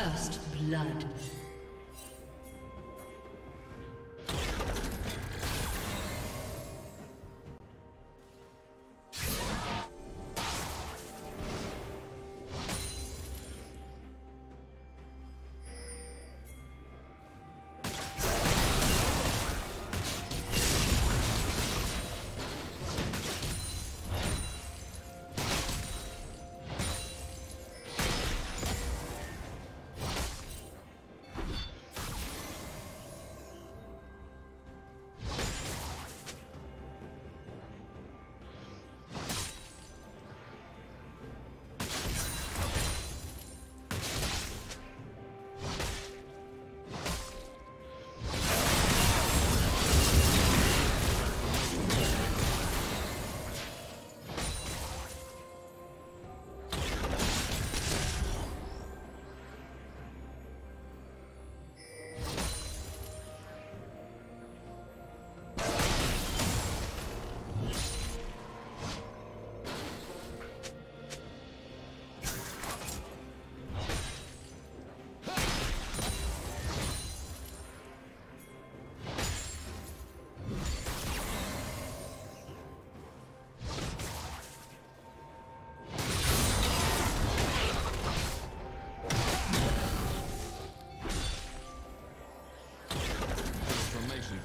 First blood.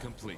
Complete.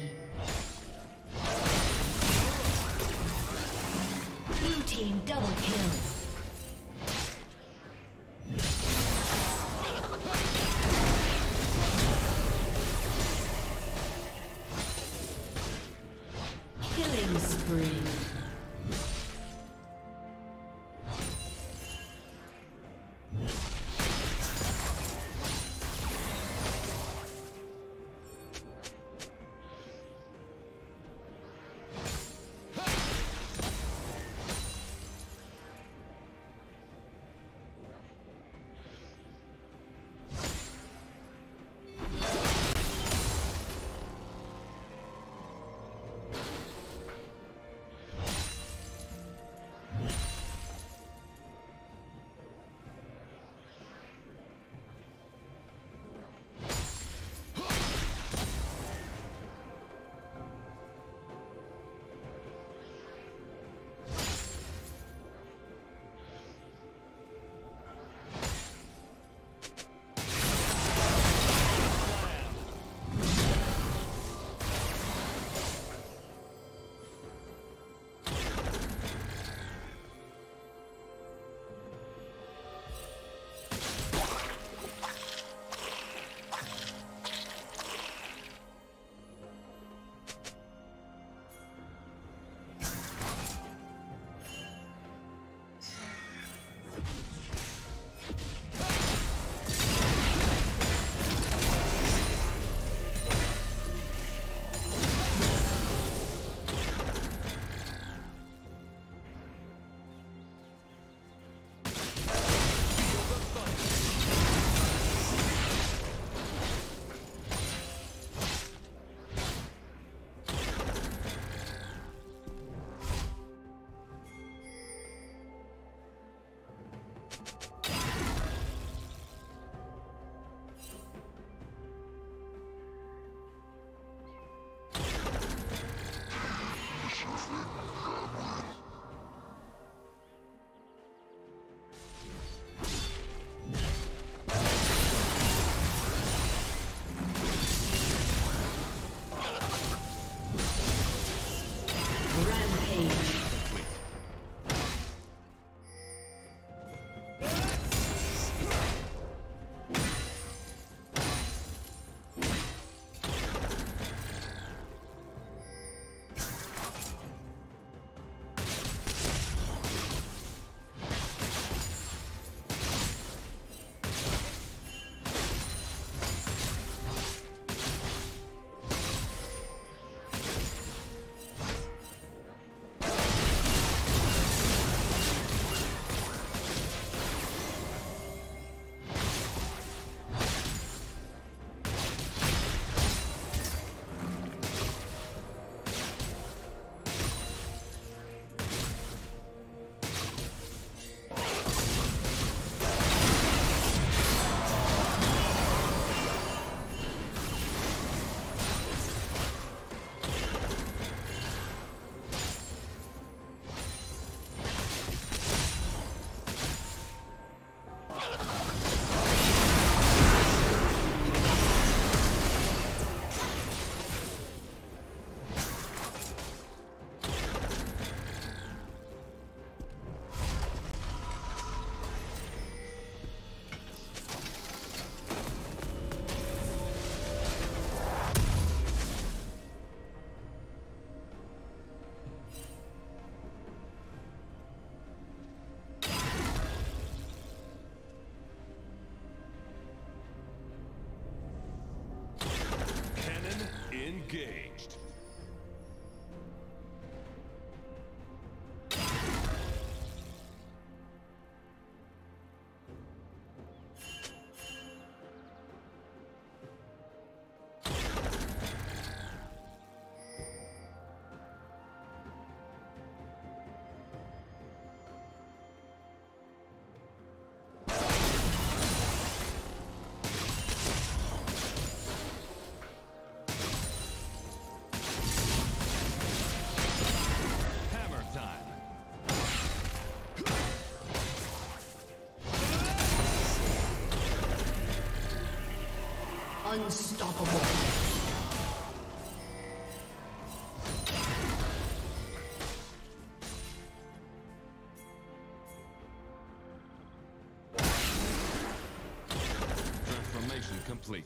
Blue team double kill. Engaged. Unstoppable. Transformation complete.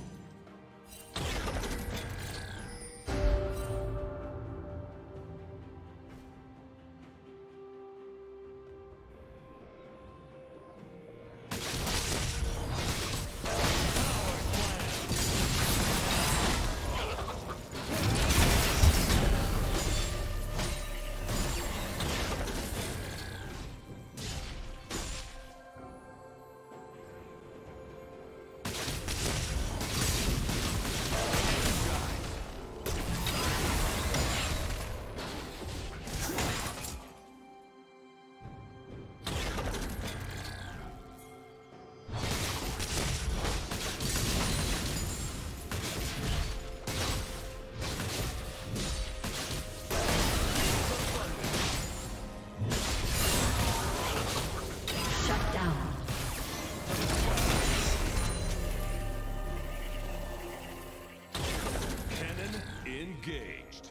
Engaged.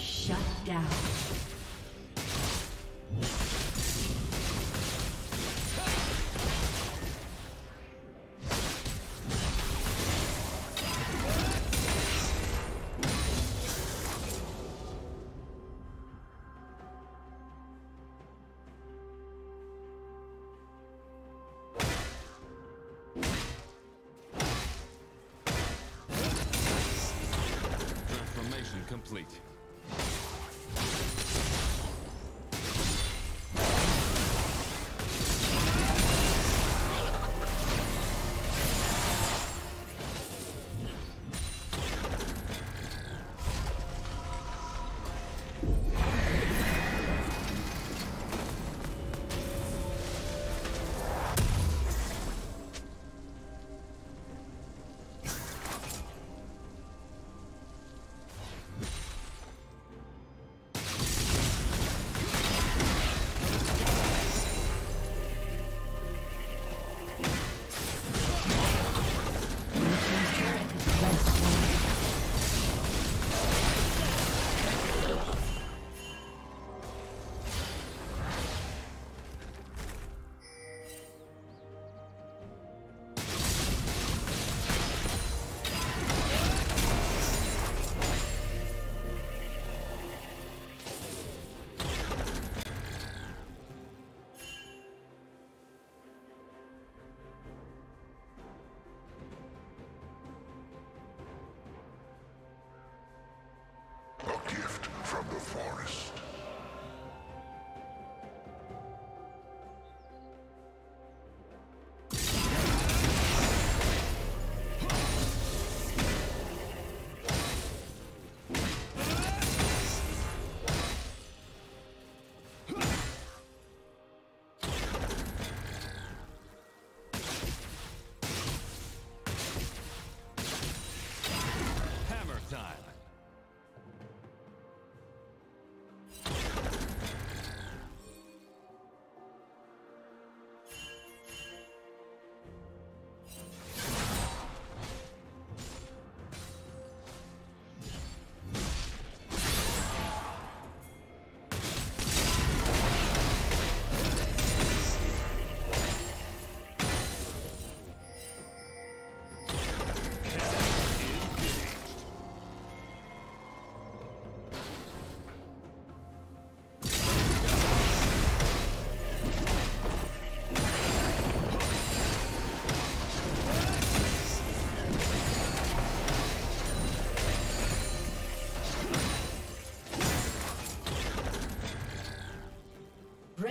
Shut down. Complete.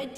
Red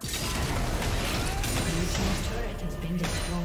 Blue Team's turret has been destroyed.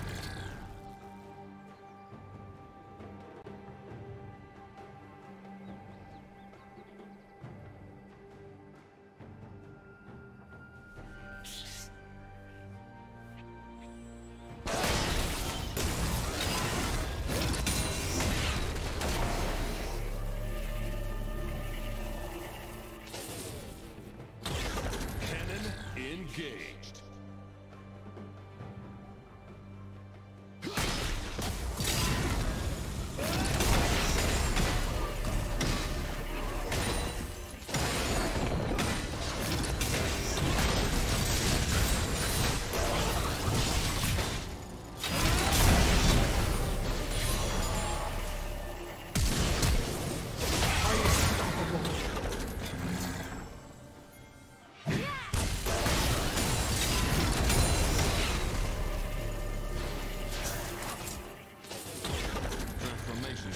Engaged.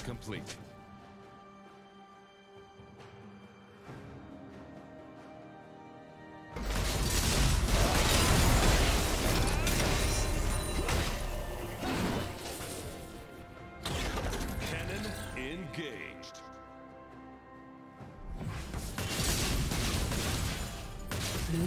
Complete. Cannon engaged. Blue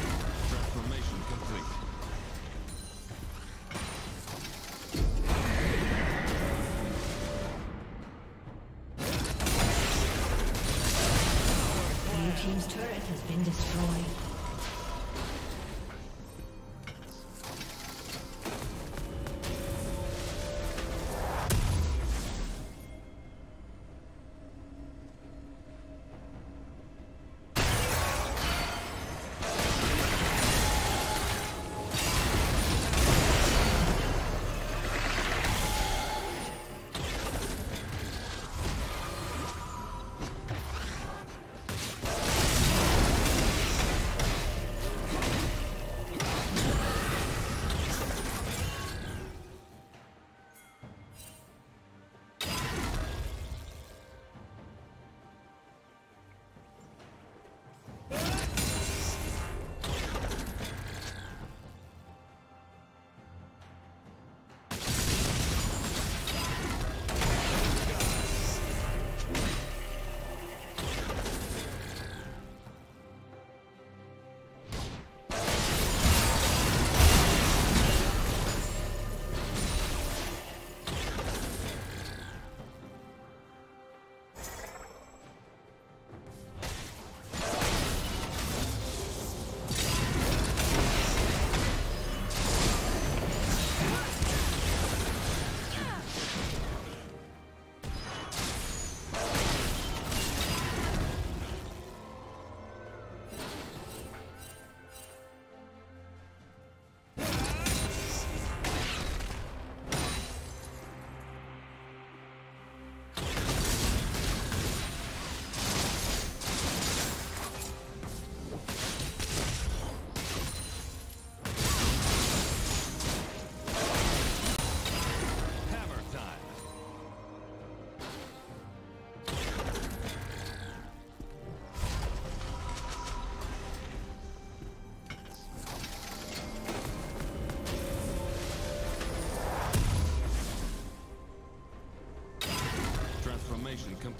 Transformation complete. Team's turret has been destroyed.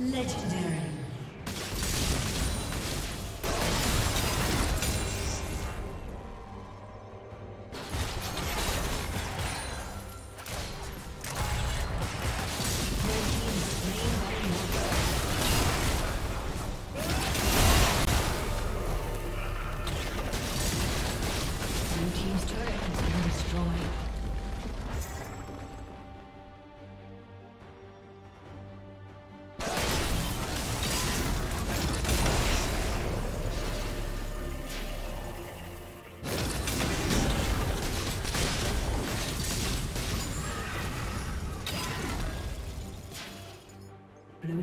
Legendary. Blue